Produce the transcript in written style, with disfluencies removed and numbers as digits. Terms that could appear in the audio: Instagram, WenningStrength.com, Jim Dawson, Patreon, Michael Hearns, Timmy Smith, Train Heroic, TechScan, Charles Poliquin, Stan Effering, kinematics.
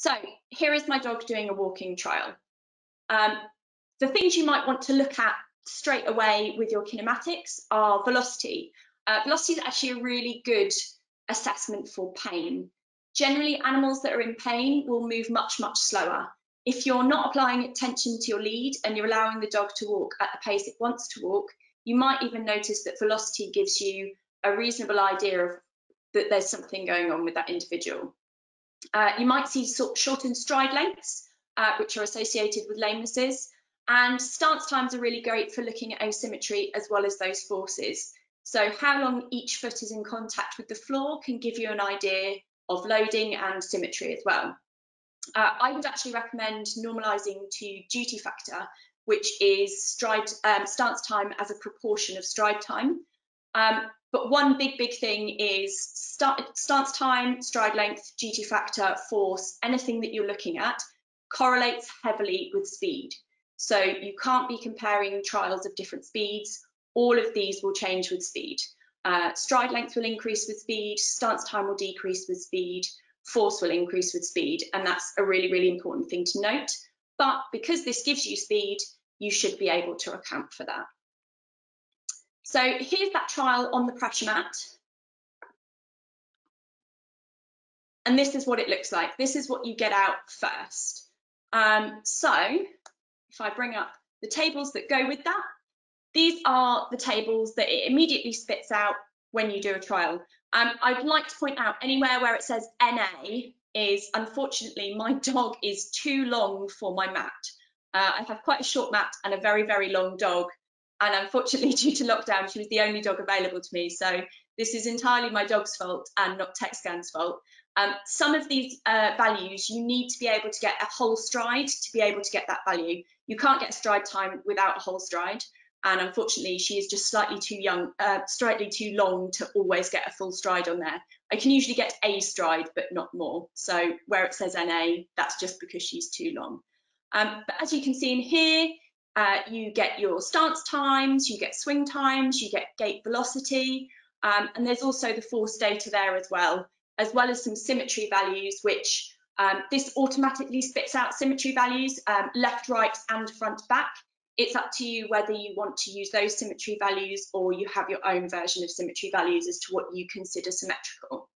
So here is my dog doing a walking trial. The things you might want to look at straight away with your kinematics are velocity. Velocity is actually a really good assessment for pain. Generally, animals that are in pain will move much, much slower. If you're not applying attention to your lead and you're allowing the dog to walk at the pace it wants to walk, you might even notice that velocity gives you a reasonable idea of that there's something going on with that individual. You might see shortened stride lengths, which are associated with lamenesses, and stance times are really great for looking at asymmetry as well as those forces. So how long each foot is in contact with the floor can give you an idea of loading and symmetry as well. I would actually recommend normalising to duty factor, which is stance time as a proportion of stride time. But one big thing is stance time, stride length, duty factor, force, anything that you're looking at correlates heavily with speed. So you can't be comparing trials of different speeds. All of these will change with speed. Stride length will increase with speed, stance time will decrease with speed, force will increase with speed, and that's a really, really important thing to note. But because this gives you speed, you should be able to account for that. So here's that trial on the pressure mat. And this is what it looks like. This is what you get out first. So if I bring up the tables that go with that, these are the tables that it immediately spits out when you do a trial. I'd like to point out anywhere where it says NA is, unfortunately, my dog is too long for my mat. I have quite a short mat and a very, very long dog. And unfortunately, due to lockdown, she was the only dog available to me. So this is entirely my dog's fault and not TechScan's fault. Some of these values, you need to be able to get a whole stride to be able to get that value. You can't get stride time without a whole stride. And unfortunately, she is just slightly too long to always get a full stride on there. I can usually get a stride, but not more. So where it says NA, that's just because she's too long. But as you can see in here, you get your stance times, you get swing times, you get gait velocity, and there's also the force data there as well as some symmetry values, which this automatically spits out symmetry values, left, right, and front, back. It's up to you whether you want to use those symmetry values or you have your own version of symmetry values as to what you consider symmetrical.